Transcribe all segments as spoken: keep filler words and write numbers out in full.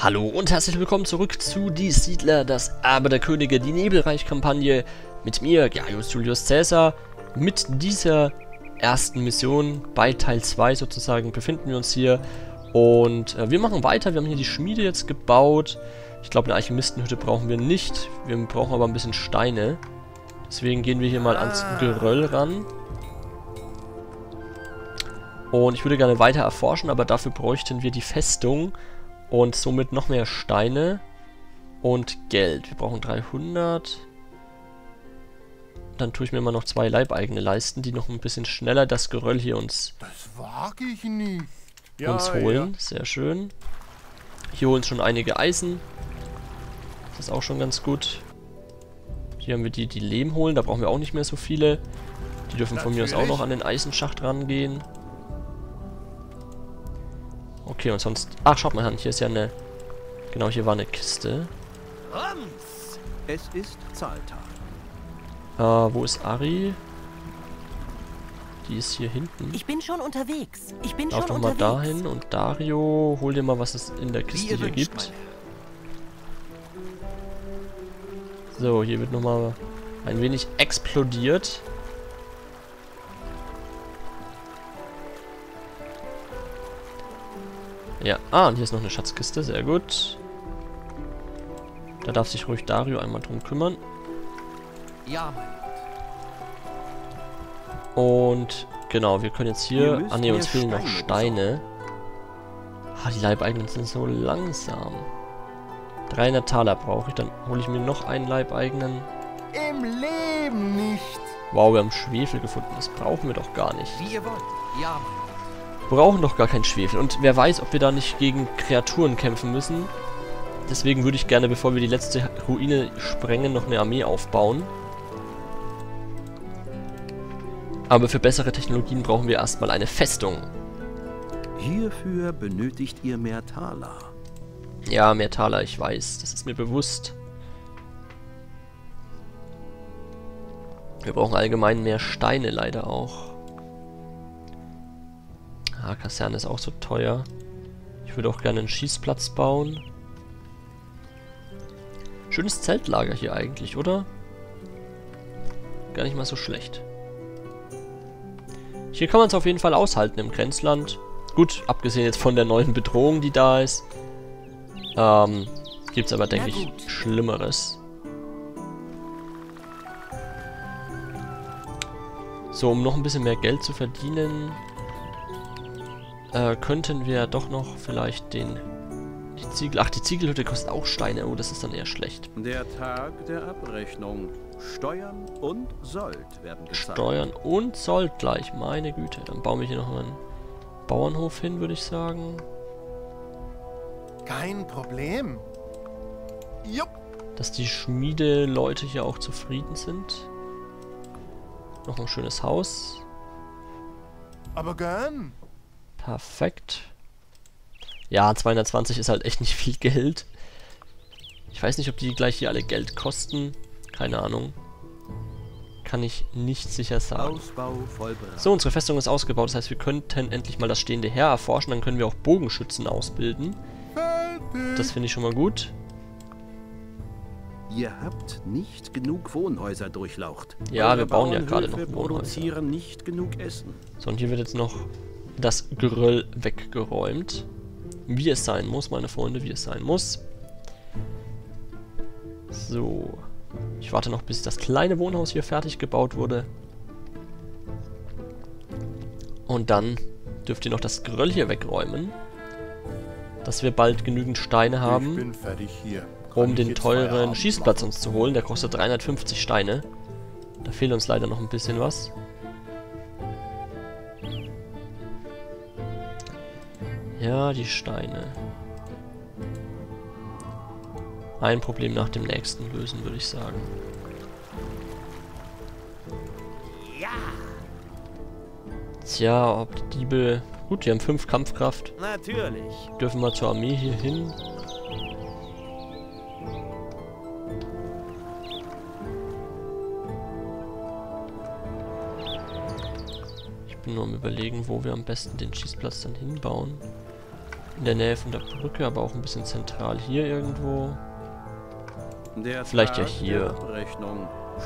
Hallo und herzlich willkommen zurück zu Die Siedler, das Erbe der Könige, die Nebelreich-Kampagne mit mir, Gaius Julius Caesar. Mit dieser ersten Mission bei Teil zwei sozusagen befinden wir uns hier und äh, wir machen weiter. Wir haben hier die Schmiede jetzt gebaut. Ich glaube, eine Alchemistenhütte brauchen wir nicht. Wir brauchen aber ein bisschen Steine. Deswegen gehen wir hier mal ans Geröll ran. Und ich würde gerne weiter erforschen, aber dafür bräuchten wir die Festung. Und somit noch mehr Steine und Geld. Wir brauchen dreihundert. Dann tue ich mir mal noch zwei leibeigene Leisten, die noch ein bisschen schneller das Geröll hier uns, das wag ich nicht. uns ja, holen. Ja. Sehr schön. Hier holen schon einige Eisen. Das ist auch schon ganz gut. Hier haben wir die, die Lehm holen. Da brauchen wir auch nicht mehr so viele. Die dürfen Natürlich. von mir aus auch noch an den Eisenschacht rangehen. Okay, und sonst... Ach, schaut mal an, hier ist ja eine... Genau, hier war eine Kiste. Es ist Zahltag. Äh, wo ist Ari? Die ist hier hinten. Ich bin schon unterwegs. Ich bin Lauf schon unterwegs. Lauf doch mal dahin und Dario, hol dir mal, was es in der Kiste hier gibt. So, hier wird nochmal ein wenig explodiert. Ja, ah, und hier ist noch eine Schatzkiste, sehr gut. Da darf sich ruhig Dario einmal drum kümmern. Ja, mein Gott. Und genau, wir können jetzt hier... Ah ne, uns fehlen noch Steine. Ah, die Leibeigenen sind so langsam. dreihundert Taler brauche ich, dann hole ich mir noch einen Leibeigenen. Im Leben nicht. Wow, wir haben Schwefel gefunden, das brauchen wir doch gar nicht. Wie ihr wollt. Ja, mein Gott. Brauchen doch gar keinen Schwefel. Und wer weiß, ob wir da nicht gegen Kreaturen kämpfen müssen. Deswegen würde ich gerne, bevor wir die letzte Ruine sprengen, noch eine Armee aufbauen. Aber für bessere Technologien brauchen wir erstmal eine Festung. Hierfür benötigt ihr mehr Taler. Ja, mehr Taler, ich weiß. Das ist mir bewusst. Wir brauchen allgemein mehr Steine leider auch. Ah, Kaserne ist auch so teuer. Ich würde auch gerne einen Schießplatz bauen. Schönes Zeltlager hier eigentlich, oder? Gar nicht mal so schlecht. Hier kann man es auf jeden Fall aushalten im Grenzland. Gut, abgesehen jetzt von der neuen Bedrohung, die da ist. Ähm, gibt es aber, denke ich, Schlimmeres. So, um noch ein bisschen mehr Geld zu verdienen... Äh, könnten wir doch noch vielleicht den... Die Ziegel... Ach, die Ziegelhütte kostet auch Steine. Oh, das ist dann eher schlecht. Der Tag der Abrechnung. Steuern und Sold werden gezahlt. Steuern und Sold gleich. Meine Güte. Dann bauen wir hier noch einen Bauernhof hin, würde ich sagen. Kein Problem. Jupp. Dass die Schmiedeleute hier auch zufrieden sind. Noch ein schönes Haus. Aber gern. Perfekt. Ja, zweihundertzwanzig ist halt echt nicht viel Geld. Ich weiß nicht, ob die gleich hier alle Geld kosten. Keine Ahnung. Kann ich nicht sicher sagen. So, unsere Festung ist ausgebaut. Das heißt, wir könnten endlich mal das stehende Heer erforschen. Dann können wir auch Bogenschützen ausbilden. Das finde ich schon mal gut. Ihr habt nicht genug Wohnhäuser durchlaucht. Ja, wir bauen ja gerade noch Wohnhäuser. Nicht genug Essen. So, und hier wird jetzt noch... das Geröll weggeräumt. Wie es sein muss, meine Freunde, wie es sein muss. So. Ich warte noch, bis das kleine Wohnhaus hier fertig gebaut wurde. Und dann dürft ihr noch das Geröll hier wegräumen. Dass wir bald genügend Steine haben, ich bin fertig hier. um den teuren Schießplatz uns zu holen. Der kostet dreihundertfünfzig Steine. Da fehlt uns leider noch ein bisschen was. Ja, die Steine. Ein Problem nach dem nächsten lösen, würde ich sagen. Ja. Tja, ob die Diebe... Gut, die haben fünf Kampfkraft. Natürlich. Dürfen wir zur Armee hier hin. Ich bin nur am Überlegen, wo wir am besten den Schießplatz dann hinbauen. in der Nähe von der Brücke, aber auch ein bisschen zentral hier irgendwo. Der Vielleicht Tag ja hier.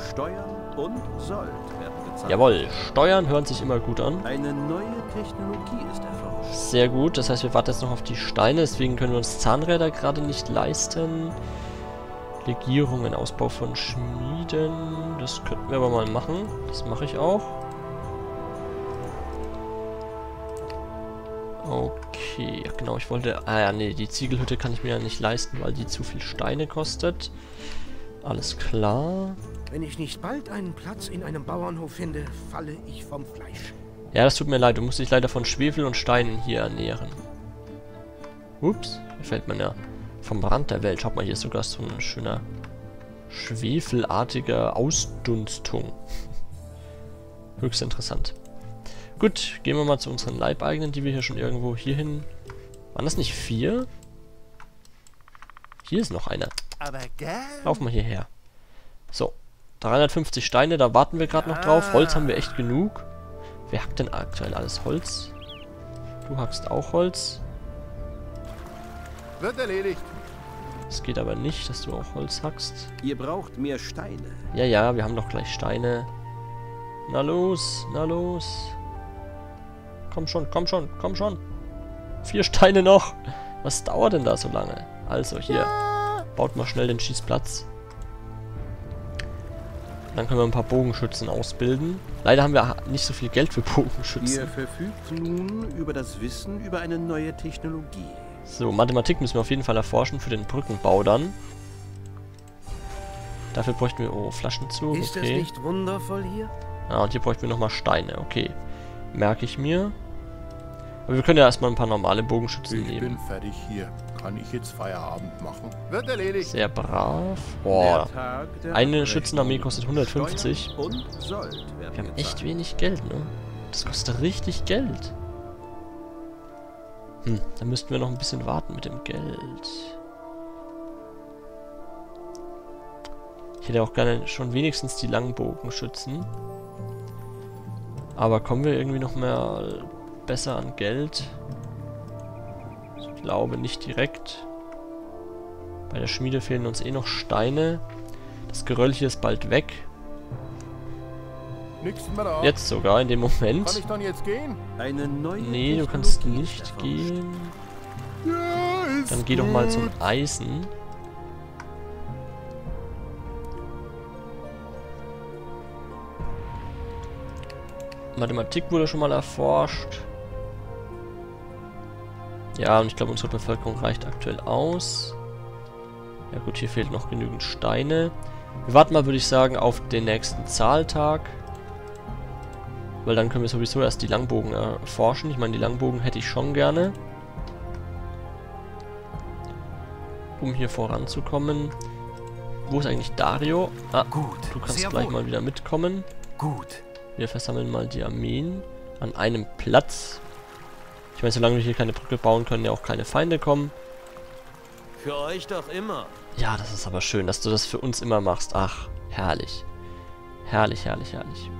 Steuern und Sold werden gezahlt. Jawohl, Steuern hören sich immer gut an. Eine neue Technologie ist erforscht. Sehr gut, das heißt, wir warten jetzt noch auf die Steine, deswegen können wir uns Zahnräder gerade nicht leisten. Legierungen, Ausbau von Schmieden, das könnten wir aber mal machen. Das mache ich auch. Okay, genau, ich wollte... Ah ja, nee, die Ziegelhütte kann ich mir ja nicht leisten, weil die zu viel Steine kostet. Alles klar. Wenn ich nicht bald einen Platz in einem Bauernhof finde, falle ich vom Fleisch. Ja, das tut mir leid. Du musst dich leider von Schwefel und Steinen hier ernähren. Ups, da fällt man ja vom Rand der Welt. Schaut mal, hier ist sogar so ein schöner schwefelartiger Ausdunstung. Höchst interessant. Gut, gehen wir mal zu unseren Leibeigenen, die wir hier schon irgendwo hierhin... Waren das nicht vier? Hier ist noch einer. Laufen wir hierher. So, dreihundertfünfzig Steine, da warten wir gerade noch drauf. Holz haben wir echt genug. Wer hackt denn aktuell alles Holz? Du hackst auch Holz. Wird erledigt. Es geht aber nicht, dass du auch Holz hackst. Ihr braucht mehr Steine. Ja, ja, wir haben doch gleich Steine. Na los, na los. Komm schon, komm schon, komm schon. Vier Steine noch. Was dauert denn da so lange? Also, hier. Ja. Baut mal schnell den Schießplatz. Dann können wir ein paar Bogenschützen ausbilden. Leider haben wir nicht so viel Geld für Bogenschützen. Ihr verfügt nun über das Wissen über eine neue Technologie. So, Mathematik müssen wir auf jeden Fall erforschen für den Brückenbau dann. Dafür bräuchten wir... Oh, Flaschenzug, okay. Ist das nicht wundervoll hier? Ah, und hier bräuchten wir nochmal Steine, okay. Merke ich mir. Aber wir können ja erstmal ein paar normale Bogenschützen ich nehmen. Ich bin fertig hier. Kann ich jetzt Feierabend machen? Wird erledigt. Sehr brav. Boah. Eine Schützenarmee kostet hundertfünfzig. Und wir haben echt wenig Geld, ne? Das kostet richtig Geld. Hm, da müssten wir noch ein bisschen warten mit dem Geld. Ich hätte auch gerne schon wenigstens die Langbogenschützen. Aber kommen wir irgendwie noch mal besser an Geld? Ich glaube nicht direkt. Bei der Schmiede fehlen uns eh noch Steine. Das Geröll hier ist bald weg. Jetzt sogar in dem Moment. Kann ich dann jetzt gehen? Eine neue nee, du kannst nicht gehen. Ja, dann geh gut. Doch mal zum Eisen. Mathematik wurde schon mal erforscht. Ja, und ich glaube, unsere Bevölkerung reicht aktuell aus. Ja gut, hier fehlt noch genügend Steine. Wir warten mal, würde ich sagen, auf den nächsten Zahltag. Weil dann können wir sowieso erst die Langbogen erforschen. Ich meine, die Langbogen hätte ich schon gerne. Um hier voranzukommen. Wo ist eigentlich Dario? Ah, gut. Du kannst gleich mal wieder mitkommen. Gut. Wir versammeln mal die Armeen an einem Platz. Ich meine, solange wir hier keine Brücke bauen, können ja auch keine Feinde kommen. Für euch doch immer. Ja, das ist aber schön, dass du das für uns immer machst. Ach, herrlich. Herrlich, herrlich, herrlich.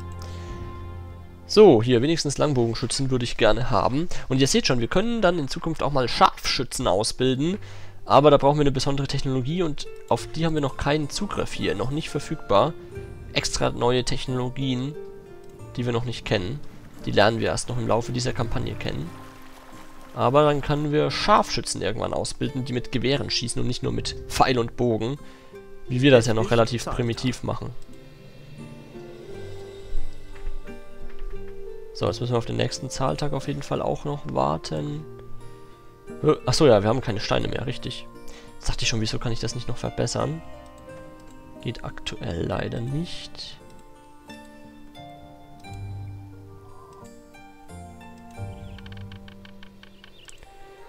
So, hier, wenigstens Langbogenschützen würde ich gerne haben. Und ihr seht schon, wir können dann in Zukunft auch mal Scharfschützen ausbilden. Aber da brauchen wir eine besondere Technologie und auf die haben wir noch keinen Zugriff hier. Noch nicht verfügbar. Extra neue Technologien, die wir noch nicht kennen. Die lernen wir erst noch im Laufe dieser Kampagne kennen. Aber dann können wir Scharfschützen irgendwann ausbilden, die mit Gewehren schießen und nicht nur mit Pfeil und Bogen, wie wir das ja noch relativ primitiv machen. So, jetzt müssen wir auf den nächsten Zahltag auf jeden Fall auch noch warten. Achso, ja, wir haben keine Steine mehr, richtig. Jetzt dachte ich schon, wieso kann ich das nicht noch verbessern? Geht aktuell leider nicht.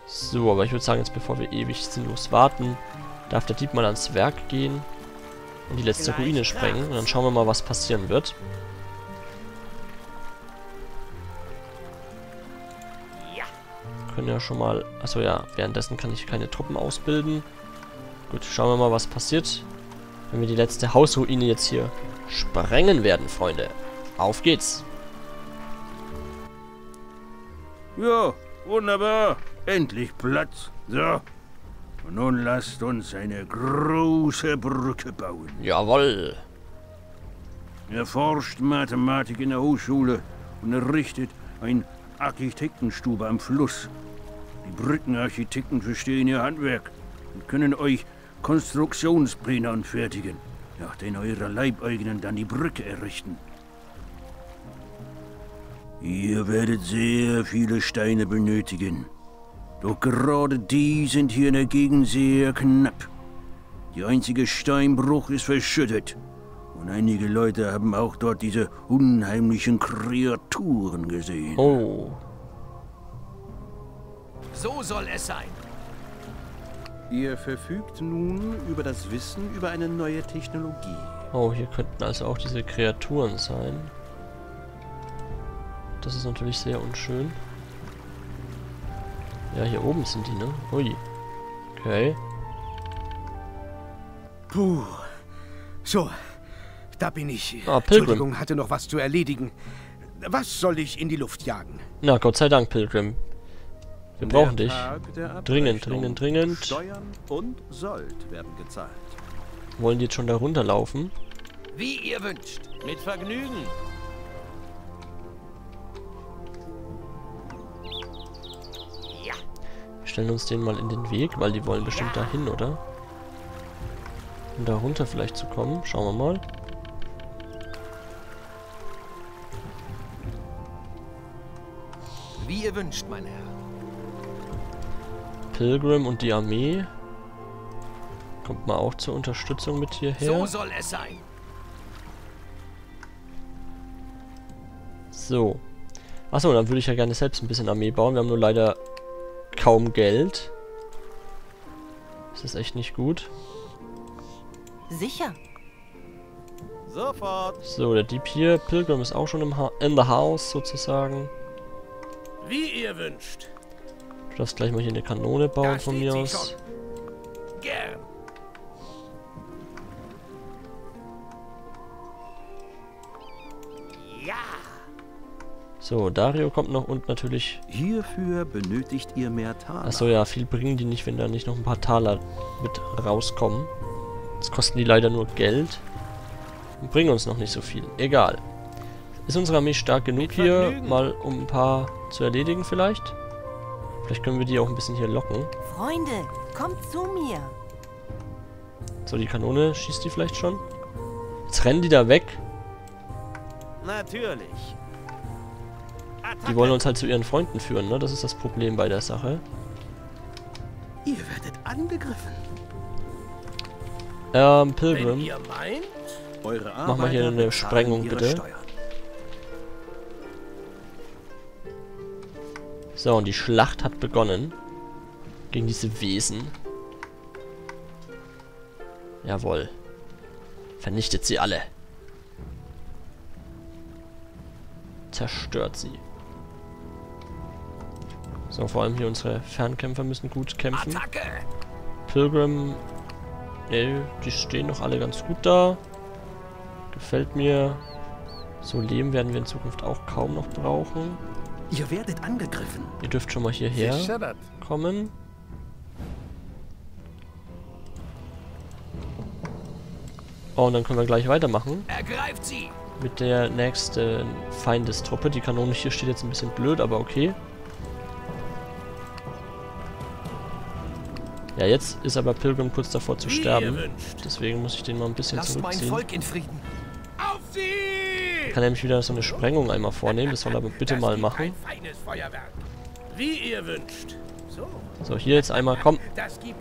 So, aber ich würde sagen, jetzt bevor wir ewig sinnlos warten, darf der Dieb mal ans Werk gehen und die letzte Ruine sprengen. Und dann schauen wir mal, was passieren wird. Wir können ja schon mal... Achso ja, währenddessen kann ich keine Truppen ausbilden. Gut, schauen wir mal, was passiert, wenn wir die letzte Hausruine jetzt hier sprengen werden, Freunde. Auf geht's! Ja, wunderbar! Endlich Platz. So. Und nun lasst uns eine große Brücke bauen. Jawohl. Er forscht Mathematik in der Hochschule und errichtet ein Architektenstube am Fluss. Die Brückenarchitekten verstehen ihr Handwerk und können euch Konstruktionspläne anfertigen, nach denen eure Leibeigenen dann die Brücke errichten. Ihr werdet sehr viele Steine benötigen. Doch gerade die sind hier in der Gegend sehr knapp. Die einzige Steinbruch ist verschüttet. Und einige Leute haben auch dort diese unheimlichen Kreaturen gesehen. Oh. So soll es sein. Ihr verfügt nun über das Wissen über eine neue Technologie. Oh, hier könnten also auch diese Kreaturen sein. Das ist natürlich sehr unschön. Ja, hier oben sind die, ne? Ui. Okay. Puh. So. Da bin ich. Ah, Pilgrim. Entschuldigung, hatte noch was zu erledigen. Was soll ich in die Luft jagen? Na, Gott sei Dank, Pilgrim. Wir brauchen dich. Dringend, dringend, dringend. Steuern und Sold werden gezahlt. Wollen die jetzt schon da runterlaufen? Wie ihr wünscht. Mit Vergnügen. Ja. Wir stellen uns den mal in den Weg, weil die wollen bestimmt dahin, oder? Um da runter vielleicht zu kommen. Schauen wir mal. Wie ihr wünscht, mein Herr. Pilgrim und die Armee. Kommt mal auch zur Unterstützung mit hierher. So soll es sein. So. Achso, dann würde ich ja gerne selbst ein bisschen Armee bauen. Wir haben nur leider kaum Geld. Das ist echt nicht gut. Sicher. Sofort. So, der Dieb hier. Pilgrim ist auch schon im ha in the house sozusagen. Wie ihr wünscht. Du darfst gleich mal hier eine Kanone bauen von mir aus. Gern. Ja. So, Dario kommt noch und natürlich... Hierfür benötigt ihr mehr Taler. Achso, ja, viel bringen die nicht, wenn da nicht noch ein paar Taler mit rauskommen. Das kosten die leider nur Geld. Und bringen uns noch nicht so viel. Egal. Ist unsere Armee stark genug hier, mal um ein paar zu erledigen vielleicht? Vielleicht können wir die auch ein bisschen hier locken. Freunde, kommt zu mir! So, die Kanone, schießt die vielleicht schon? Jetzt rennen die da weg. Natürlich. Die wollen uns halt zu ihren Freunden führen, ne? Das ist das Problem bei der Sache. Ihr werdet angegriffen. Ähm, Pilgrim. Wenn ihr meint, eure Mach mal hier eine Sprengung, bitte. Steuern. So, und die Schlacht hat begonnen. Gegen diese Wesen. Jawohl. Vernichtet sie alle. Zerstört sie. So, vor allem hier unsere Fernkämpfer müssen gut kämpfen. Attacke! Pilgrim. Ne, die stehen noch alle ganz gut da. Gefällt mir. So, Leben werden wir in Zukunft auch kaum noch brauchen. Ihr werdet angegriffen. Ihr dürft schon mal hierher kommen. Oh, und dann können wir gleich weitermachen. Ergreift sie! Mit der nächsten Feindestruppe. Die Kanone hier steht jetzt ein bisschen blöd, aber okay. Ja, jetzt ist aber Pilgrim kurz davor zu sterben. Deswegen muss ich den mal ein bisschen Lass zurückziehen. Mein Volk in Frieden. Auf sie! Ich kann nämlich wieder so eine Sprengung einmal vornehmen, das soll er bitte mal machen. Wie ihr wünscht. So, hier jetzt einmal, komm,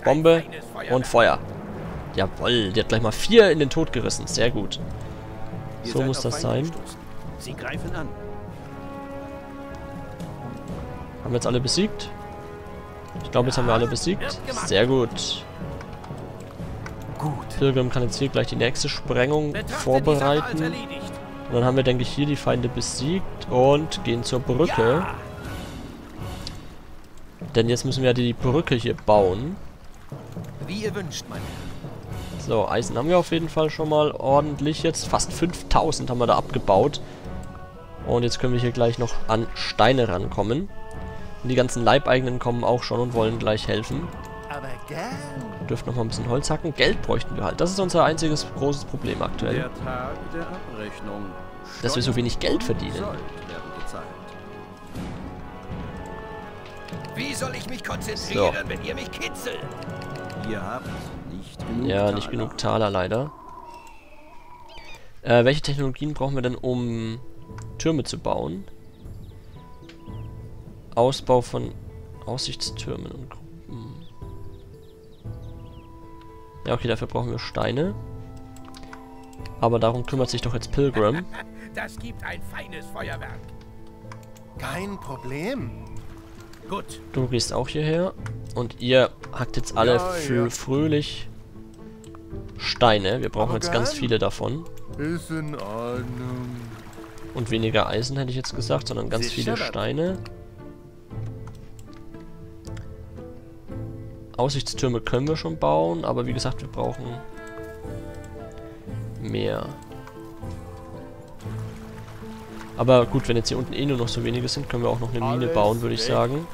Bombe und Feuer. Jawohl, die hat gleich mal vier in den Tod gerissen, sehr gut. So muss das sein. Haben wir jetzt alle besiegt? Ich glaube, jetzt haben wir alle besiegt. Sehr gut. Pilgrim kann jetzt hier gleich die nächste Sprengung vorbereiten. Und dann haben wir, denke ich, hier die Feinde besiegt und gehen zur Brücke. Ja. Denn jetzt müssen wir ja die Brücke hier bauen. Wie ihr wünscht, mein Herr. So, Eisen haben wir auf jeden Fall schon mal ordentlich jetzt. Fast fünftausend haben wir da abgebaut. Und jetzt können wir hier gleich noch an Steine rankommen. Und die ganzen Leibeigenen kommen auch schon und wollen gleich helfen. Wir dürfen noch mal ein bisschen Holz hacken. Geld bräuchten wir halt. Das ist unser einziges großes Problem aktuell. Der Tag der Abrechnung. Dass wir so wenig Geld verdienen. Wie soll ich mich konzentrieren, so. Wenn ihr mich kitzelt? Ihr habt nicht genug ja, nicht Taler. genug Taler leider. Äh, welche Technologien brauchen wir denn, um Türme zu bauen? Ausbau von Aussichtstürmen und Gruppen. Ja, okay, dafür brauchen wir Steine. Aber darum kümmert sich doch jetzt Pilgrim. Das gibt ein feines Feuerwerk. Kein Problem. Gut. Du gehst auch hierher. Und ihr hackt jetzt alle ja, für ja. fröhlich Steine. Wir brauchen Aber jetzt gern. ganz viele davon. Ist in Ordnung. Und weniger Eisen hätte ich jetzt gesagt, sondern ganz Sie viele Steine. Aussichtstürme können wir schon bauen, aber wie gesagt, wir brauchen mehr. Aber gut, wenn jetzt hier unten eh nur noch so wenige sind, können wir auch noch eine Mine Alles bauen, würde ich sagen.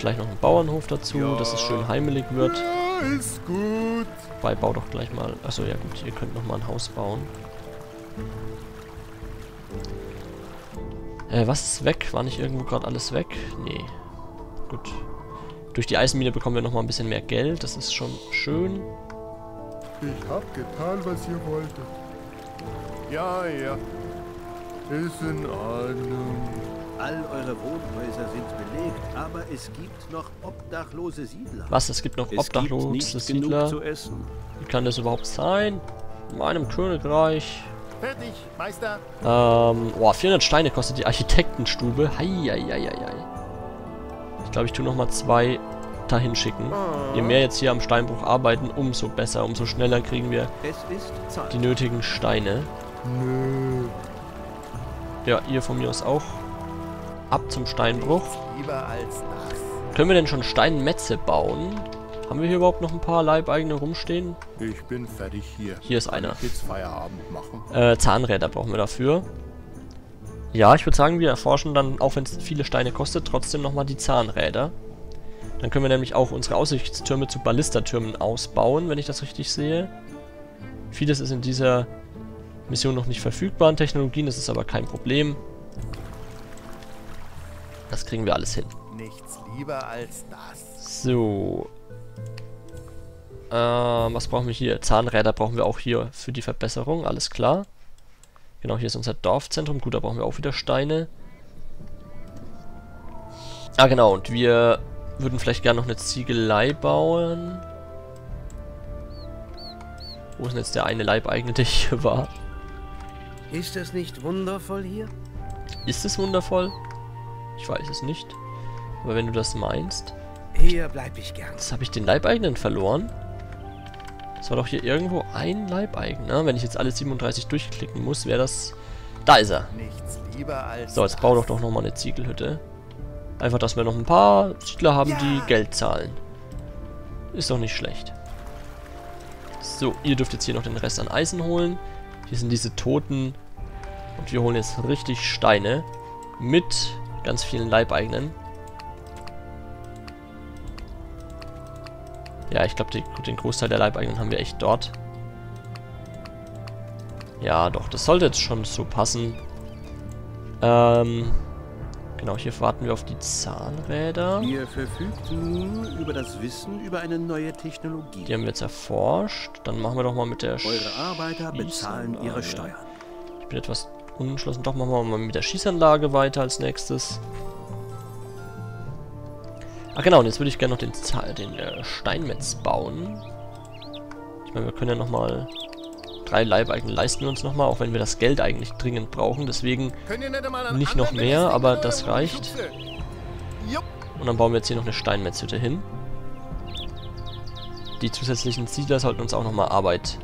Gleich noch einen Bauernhof dazu, ja. dass es schön heimelig wird. Ja, ist gut. Wobei, bau doch gleich mal... Achso, ja gut, ihr könnt noch mal ein Haus bauen. Äh, was ist weg? War nicht irgendwo gerade alles weg? Nee. Gut. Durch die Eisenmine bekommen wir noch mal ein bisschen mehr Geld. Das ist schon schön. Ich hab getan, was ihr wolltet. Ja, ja. Ist in Ordnung. All eure Wohnhäuser sind belegt, aber es gibt noch obdachlose Siedler. Was? Es gibt noch es obdachlose gibt nicht Siedler? Genug zu essen. Wie kann das überhaupt sein? In meinem Königreich. Fertig, Meister. Ähm, boah, vierhundert Steine kostet die Architektenstube. Hei, hei, hei, hei. Ich glaube, ich tue nochmal zwei dahin schicken. Je mehr jetzt hier am Steinbruch arbeiten, umso besser, umso schneller kriegen wir die nötigen Steine. Nö. Ja, ihr von mir aus auch. Ab zum Steinbruch. Können wir denn schon Steinmetze bauen? Haben wir hier überhaupt noch ein paar Leibeigene rumstehen? Ich bin fertig hier. Hier ist einer. Jetzt Feierabend machen. Äh, Zahnräder brauchen wir dafür. Ja, ich würde sagen, wir erforschen dann, auch wenn es viele Steine kostet, trotzdem nochmal die Zahnräder. Dann können wir nämlich auch unsere Aussichtstürme zu Ballistertürmen ausbauen, wenn ich das richtig sehe. Vieles ist in dieser Mission noch nicht verfügbar an Technologien, das ist aber kein Problem. Das kriegen wir alles hin. Nichts lieber als das. So. Ähm, was brauchen wir hier? Zahnräder brauchen wir auch hier für die Verbesserung, alles klar. Genau, hier ist unser Dorfzentrum. Gut, da brauchen wir auch wieder Steine. Ah, genau, und wir würden vielleicht gerne noch eine Ziegelei bauen. Wo ist denn jetzt der eine Leibeigene, der hier war? Ist das nicht wundervoll hier? Ist es wundervoll? Ich weiß es nicht. Aber wenn du das meinst... Hier bleibe ich gern. Jetzt habe ich den Leibeigenen verloren. Es war doch hier irgendwo ein Leibeigener. Wenn ich jetzt alle siebenunddreißig durchklicken muss, wäre das... Da ist er. Nichts lieber als so, jetzt bau doch doch nochmal eine Ziegelhütte. Einfach, dass wir noch ein paar Siedler haben, ja. die Geld zahlen. Ist doch nicht schlecht. So, ihr dürft jetzt hier noch den Rest an Eisen holen. Hier sind diese Toten. Und wir holen jetzt richtig Steine. Mit ganz vielen Leibeigenen. Ja, ich glaube, den Großteil der Leibeigenen haben wir echt dort. Ja, doch, das sollte jetzt schon so passen. Ähm... Genau, hier warten wir auf die Zahnräder. Ihr verfügt nun über das Wissen über eine neue Technologie. Die haben wir jetzt erforscht. Dann machen wir doch mal mit der Schießanlage. Eure Arbeiter bezahlen ihre Steuern. Ich bin etwas unentschlossen. Doch, machen wir mal mit der Schießanlage weiter als nächstes. Ach genau, und jetzt würde ich gerne noch den, den äh, Steinmetz bauen. Ich meine, wir können ja nochmal... Drei Leibeigenen leisten wir uns nochmal, auch wenn wir das Geld eigentlich dringend brauchen. Deswegen nicht noch mehr, aber das reicht. Und dann bauen wir jetzt hier noch eine Steinmetzhütte hin. Die zusätzlichen Siedler sollten uns auch nochmal Arbeit...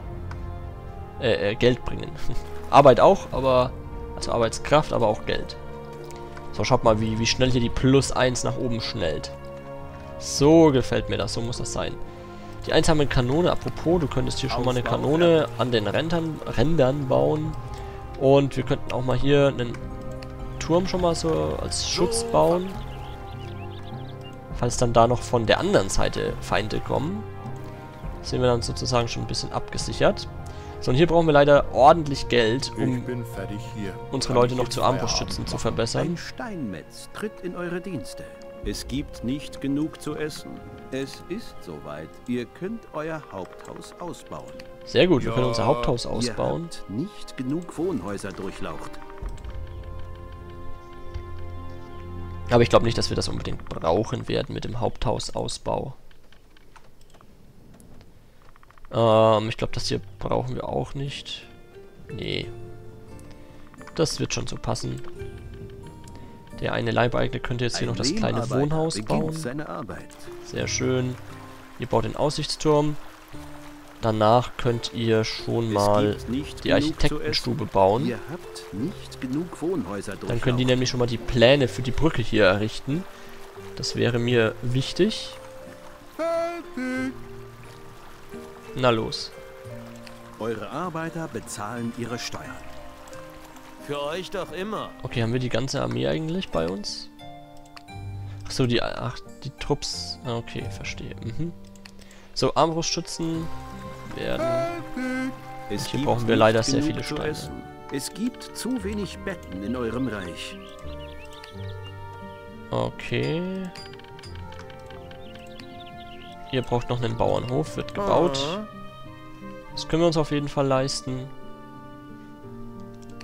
Äh, äh, Geld bringen. Arbeit auch, aber... Also Arbeitskraft, aber auch Geld. So, schaut mal, wie, wie schnell hier die Plus eins nach oben schnellt. So gefällt mir das, so muss das sein. Die einsame Kanone, apropos, du könntest hier schon mal eine Kanone an den Rändern, Rändern bauen. Und wir könnten auch mal hier einen Turm schon mal so als Schutz bauen. Falls dann da noch von der anderen Seite Feinde kommen, sind wir dann sozusagen schon ein bisschen abgesichert. So, und hier brauchen wir leider ordentlich Geld, um unsere Leute noch zu Armbrustschützen zu verbessern. Ein Steinmetz tritt in eure Dienste. Es gibt nicht genug zu essen. Es ist soweit. Ihr könnt euer Haupthaus ausbauen. Sehr gut, wir können unser Haupthaus ausbauen. Ihr habt nicht genug Wohnhäuser durchlaucht. Aber ich glaube nicht, dass wir das unbedingt brauchen werden mit dem Haupthausausbau. Ähm, ich glaube, das hier brauchen wir auch nicht. Nee. Das wird schon so passen. Der eine Leibeigene könnte jetzt hier noch das kleine Wohnhaus bauen. Sehr schön. Ihr baut den Aussichtsturm. Danach könnt ihr schon mal die Architektenstube bauen. Dann können die nämlich schon mal die Pläne für die Brücke hier errichten. Das wäre mir wichtig. Na los. Eure Arbeiter bezahlen ihre Steuern. Für euch doch immer. Okay, haben wir die ganze Armee eigentlich bei uns? Achso, die, ach, die Trupps. Okay, verstehe. Mhm. So, Armbrustschützen werden. Und hier brauchen wir leider sehr viele Steine. Es gibt zu wenig Betten in eurem Reich. Okay. Ihr braucht noch einen Bauernhof, wird gebaut. Das können wir uns auf jeden Fall leisten.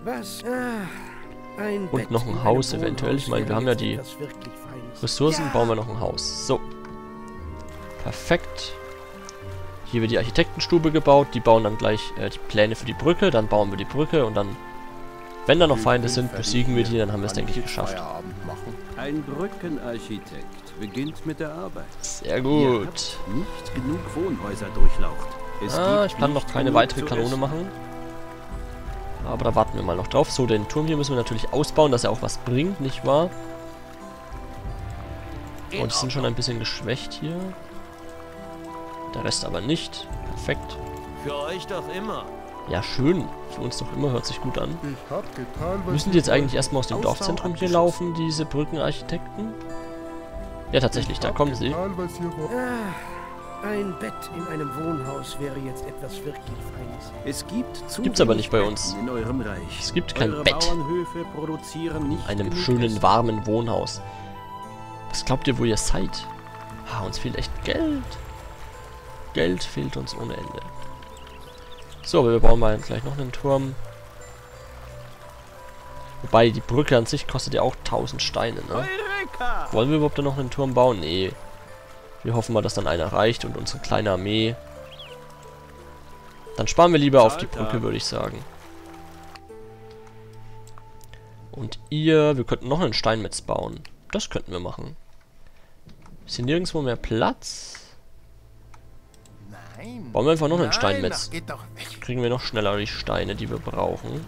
Was? Ah, ein und Bett, noch ein Haus eventuell. Ich meine, wir haben ja die Ressourcen, ja. Bauen wir noch ein Haus. So. Perfekt. Hier wird die Architektenstube gebaut. Die bauen dann gleich äh, die Pläne für die Brücke. Dann bauen wir die Brücke und dann, wenn da noch Feinde sind, besiegen wir die. Dann haben wir es, denke ich, geschafft. Ein Brückenarchitekt beginnt mit der Arbeit. Sehr gut. Nicht genug Wohnhäuser durchlaucht. Ah, ich kann noch keine weitere Kanone machen. Aber da warten wir mal noch drauf. So, den Turm hier müssen wir natürlich ausbauen, dass er auch was bringt, nicht wahr? Und die sind schon ein bisschen geschwächt hier. Der Rest aber nicht. Perfekt. Für euch doch immer. Ja, schön. Für uns doch immer, hört sich gut an. Ich hab getan, müssen die jetzt eigentlich erstmal aus dem Dorfzentrum hier laufen, diese Brückenarchitekten? Ja, tatsächlich, da kommen sie. Ein Bett in einem Wohnhaus wäre jetzt etwas wirklich Feines. Es gibt zu Gibt's aber nicht bei uns. In eurem Reich. Es gibt kein Eure Bett. In einem schönen, warmen Wohnhaus. Was glaubt ihr, wo ihr seid? Ah, uns fehlt echt Geld. Geld fehlt uns ohne Ende. So, aber wir bauen mal gleich noch einen Turm. Wobei, die Brücke an sich kostet ja auch tausend Steine, ne? Wollen wir überhaupt da noch einen Turm bauen? Nee. Wir hoffen mal, dass dann einer reicht und unsere kleine Armee. Dann sparen wir lieber auf die Brücke, würde ich sagen. Und ihr, wir könnten noch einen Steinmetz bauen. Das könnten wir machen. Ist hier nirgendwo mehr Platz? Nein. Bauen wir einfach noch einen Steinmetz. Kriegen wir noch schneller die Steine, die wir brauchen.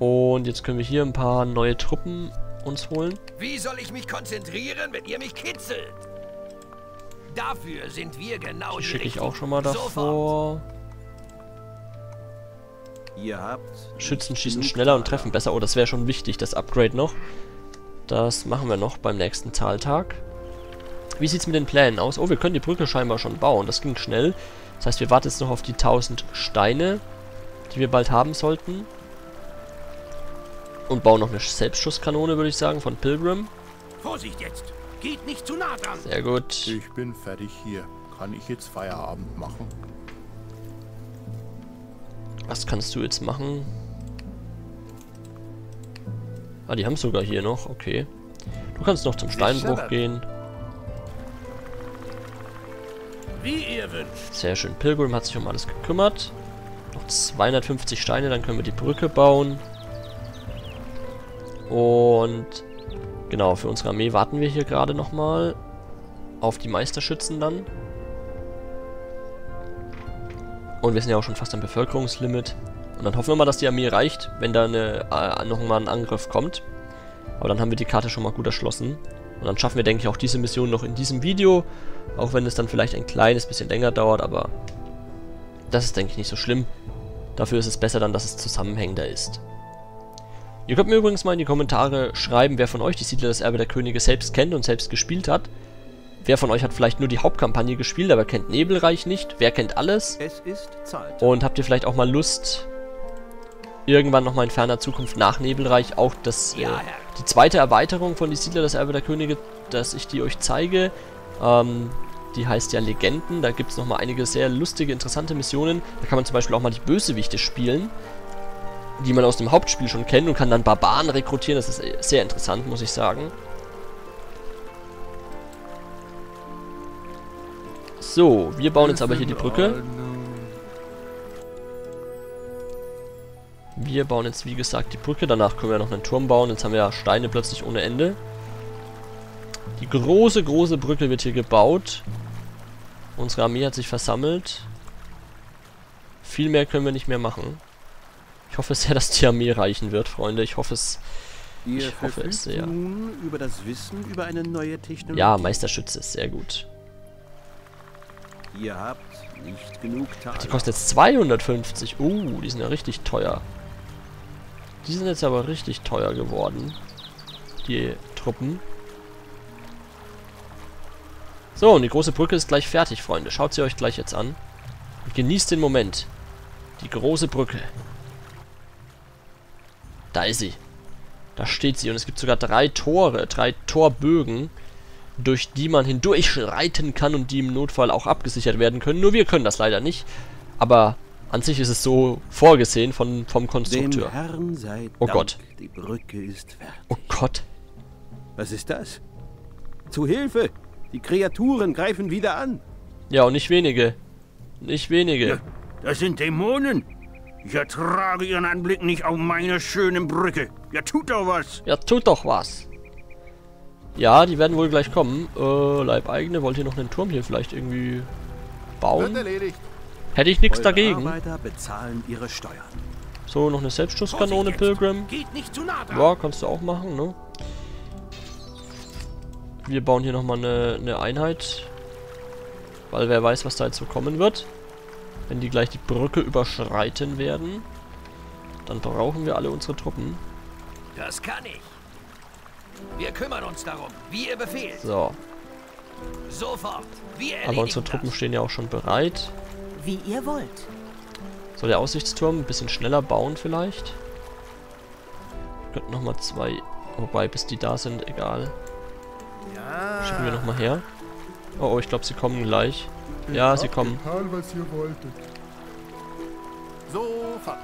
Und jetzt können wir hier ein paar neue Truppen uns holen. Wie soll ich mich konzentrieren, wenn ihr mich kitzelt? Dafür sind wir genau die schicke ich auch schon mal davor. Ihr habt Schützen schießen schneller und treffen besser. Oh, das wäre schon wichtig, das Upgrade noch. Das machen wir noch beim nächsten Zahltag. Wie sieht es mit den Plänen aus? Oh, wir können die Brücke scheinbar schon bauen. Das ging schnell. Das heißt, wir warten jetzt noch auf die tausend Steine, die wir bald haben sollten. Und bauen noch eine Selbstschusskanone, würde ich sagen, von Pilgrim. Vorsicht jetzt! Geht nicht zu nah dran! Sehr gut. Ich bin fertig hier. Kann ich jetzt Feierabend machen? Was kannst du jetzt machen? Ah, die haben es sogar hier noch. Okay. Du kannst noch zum Steinbruch gehen. Wie ihr wünscht. Sehr schön. Pilgrim hat sich um alles gekümmert. Noch zweihundertfünfzig Steine, dann können wir die Brücke bauen. Und genau, für unsere Armee warten wir hier gerade nochmal auf die Meisterschützen dann. Und wir sind ja auch schon fast am Bevölkerungslimit. Und dann hoffen wir mal, dass die Armee reicht, wenn da äh, nochmal ein Angriff kommt. Aber dann haben wir die Karte schon mal gut erschlossen. Und dann schaffen wir, denke ich, auch diese Mission noch in diesem Video. Auch wenn es dann vielleicht ein kleines bisschen länger dauert, aber das ist, denke ich, nicht so schlimm. Dafür ist es besser dann, dass es zusammenhängender ist. Ihr könnt mir übrigens mal in die Kommentare schreiben, wer von euch die Siedler des Erbe der Könige selbst kennt und selbst gespielt hat. Wer von euch hat vielleicht nur die Hauptkampagne gespielt, aber kennt Nebelreich nicht? Wer kennt alles? Es ist Zeit. Und habt ihr vielleicht auch mal Lust, irgendwann nochmal in ferner Zukunft nach Nebelreich auch das, äh, die zweite Erweiterung von Die Siedler des Erbe der Könige, dass ich die euch zeige. Ähm, die heißt ja Legenden. Da gibt es nochmal einige sehr lustige, interessante Missionen. Da kann man zum Beispiel auch mal die Bösewichte spielen, die man aus dem Hauptspiel schon kennt, und kann dann Barbaren rekrutieren. Das ist sehr interessant, muss ich sagen. So, wir bauen jetzt aber hier die Brücke. Wir bauen jetzt, wie gesagt, die Brücke. Danach können wir noch einen Turm bauen. Jetzt haben wir ja Steine plötzlich ohne Ende. Die große, große Brücke wird hier gebaut. Unsere Armee hat sich versammelt. Viel mehr können wir nicht mehr machen. Ich hoffe sehr, dass die Armee reichen wird, Freunde. Ich hoffe es. Ich hoffe es sehr. Über das Wissen, über eine neue Technologie. Ja, Meisterschütze ist sehr gut. Ihr habt nicht genug Tage. Ach, die kosten jetzt zweihundertfünfzig. Oh, uh, die sind ja richtig teuer. Die sind jetzt aber richtig teuer geworden, die Truppen. So, und die große Brücke ist gleich fertig, Freunde. Schaut sie euch gleich jetzt an. Und genießt den Moment. Die große Brücke. Da ist sie. Da steht sie. Und es gibt sogar drei Tore, drei Torbögen, durch die man hindurchreiten kann und die im Notfall auch abgesichert werden können. Nur wir können das leider nicht. Aber an sich ist es so vorgesehen von, vom Konstrukteur. Dem Herrn sei Dank, oh Gott. Die Brücke ist fertig. Oh Gott. Was ist das? Zu Hilfe! Die Kreaturen greifen wieder an. Ja, und nicht wenige. Nicht wenige. Ja, das sind Dämonen. Ich ertrage ihren Anblick nicht auf meiner schönen Brücke. Ja, tut doch was. Ja, tut doch was. Ja, die werden wohl gleich kommen. Äh, Leibeigene, wollt ihr noch einen Turm hier vielleicht irgendwie bauen? Hätte ich nichts dagegen. Bezahlen ihre Steuern. So, noch eine Selbstschusskanone, Pilgrim. Geht nicht zu nah dran. Ja, kannst du auch machen, ne? Wir bauen hier nochmal eine, eine Einheit. Weil wer weiß, was da jetzt so kommen wird. Wenn die gleich die Brücke überschreiten werden, dann brauchen wir alle unsere Truppen. Das kann ich. Wir kümmern uns darum, wie ihr befehlt. So. Sofort. Wir erledigen. Aber unsere Truppen das. Stehen ja auch schon bereit. Wie ihr wollt. So, der Aussichtsturm ein bisschen schneller bauen vielleicht. Wir könnten nochmal zwei. Wobei, bis die da sind, egal. Ja. Schicken wir nochmal her. Oh, oh, ich glaube, sie kommen gleich. Ich ja, sie kommen. Getan, was ihr wolltet. Sofort.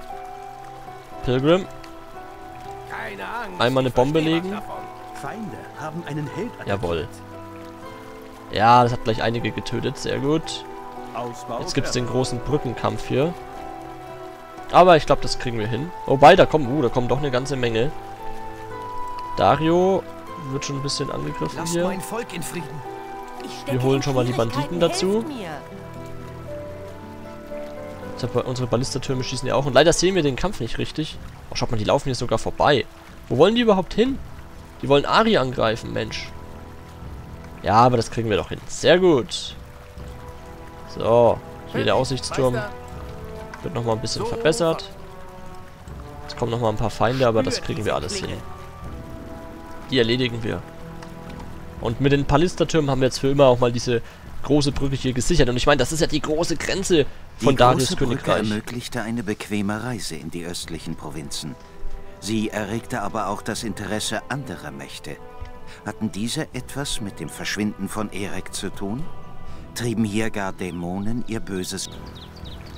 Pilgrim. Keine Angst. Einmal eine Bombe legen. Feinde haben einen Held attackiert. Jawohl. Ja, das hat gleich einige getötet. Sehr gut. Ausbau. Jetzt gibt es den großen Brückenkampf hier. Aber ich glaube, das kriegen wir hin. Wobei, da kommen, uh, da kommen doch eine ganze Menge. Dario wird schon ein bisschen angegriffen hier. Lass mein Volk in Frieden. Wir holen schon mal die Banditen dazu. Unsere Ballistertürme schießen ja auch. Und leider sehen wir den Kampf nicht richtig. Oh, schaut mal, die laufen hier sogar vorbei. Wo wollen die überhaupt hin? Die wollen Ari angreifen, Mensch. Ja, aber das kriegen wir doch hin. Sehr gut. So, hier der Aussichtsturm wird nochmal ein bisschen verbessert. Jetzt kommen nochmal ein paar Feinde, aber das kriegen wir alles hin. Die erledigen wir. Und mit den Palistertürmen haben wir jetzt für immer auch mal diese große Brücke hier gesichert. Und ich meine, das ist ja die große Grenze von Darius' Königreich. Die ermöglichte eine bequeme Reise in die östlichen Provinzen. Sie erregte aber auch das Interesse anderer Mächte. Hatten diese etwas mit dem Verschwinden von Erek zu tun? Trieben hier gar Dämonen ihr Böses?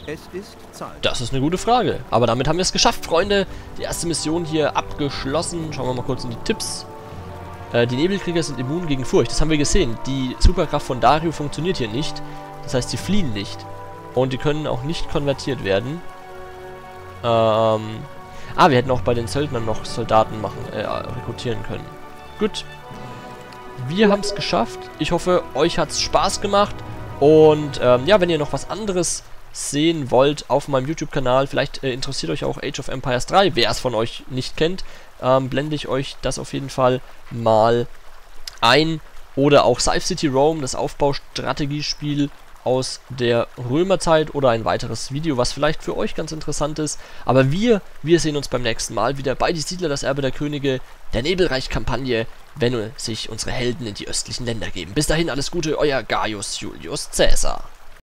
Es ist Zeit. Das ist eine gute Frage. Aber damit haben wir es geschafft, Freunde. Die erste Mission hier abgeschlossen. Schauen wir mal kurz in die Tipps. Die Nebelkrieger sind immun gegen Furcht. Das haben wir gesehen. Die Superkraft von Dario funktioniert hier nicht. Das heißt, sie fliehen nicht. Und die können auch nicht konvertiert werden. Ähm. Ah, wir hätten auch bei den Söldnern noch Soldaten machen, äh, rekrutieren können. Gut. Wir haben es geschafft. Ich hoffe, euch hat es Spaß gemacht. Und ähm, ja, wenn ihr noch was anderes sehen wollt auf meinem YouTube-Kanal, vielleicht äh, interessiert euch auch Age of Empires drei, wer es von euch nicht kennt, ähm, blende ich euch das auf jeden Fall mal ein, oder auch Sive City Rome, das Aufbaustrategiespiel aus der Römerzeit oder ein weiteres Video, was vielleicht für euch ganz interessant ist. Aber wir, wir sehen uns beim nächsten Mal wieder bei Die Siedler, das Erbe der Könige, der Nebelreich-Kampagne, wenn sich unsere Helden in die östlichen Länder geben. Bis dahin alles Gute, euer Gaius Julius Caesar.